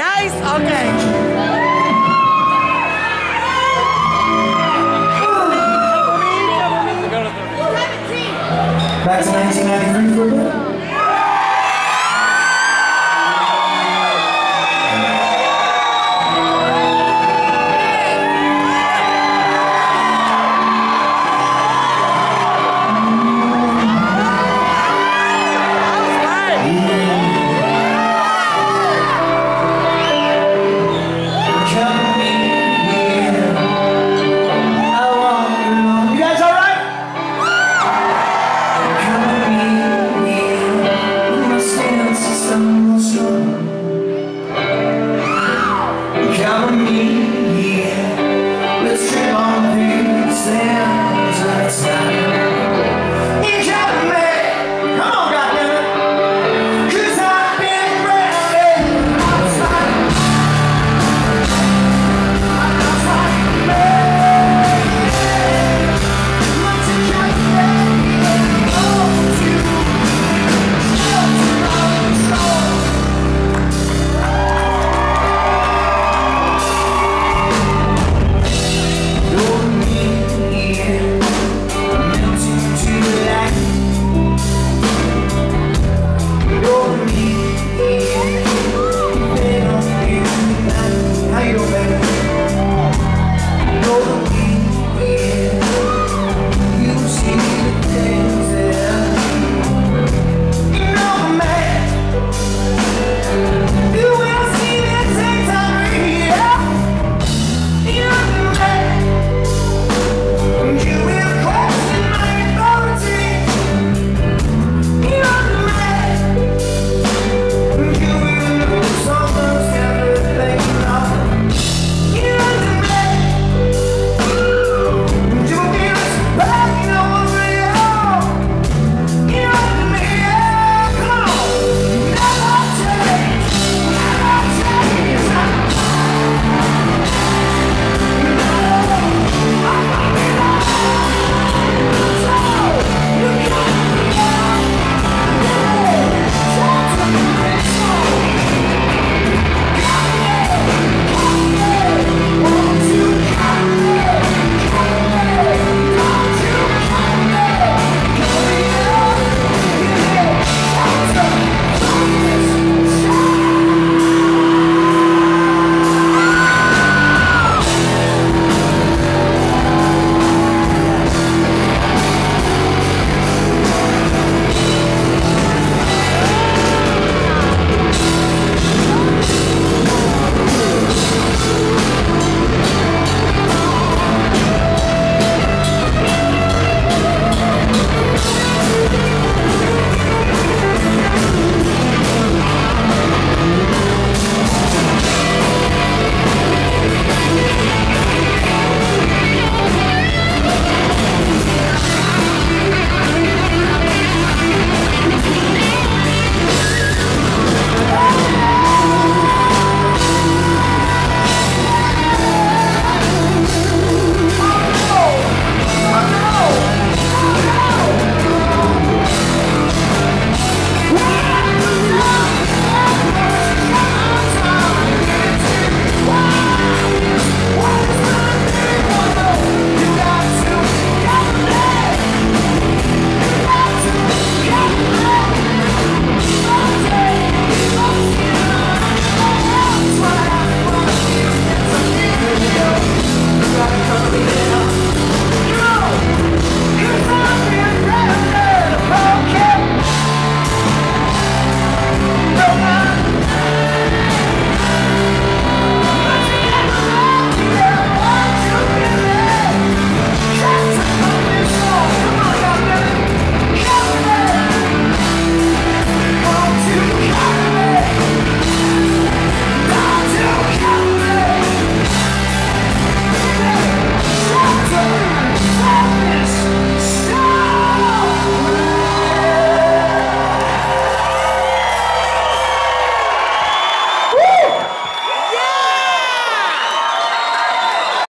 Nice? Okay. Back to 1993 for a bit.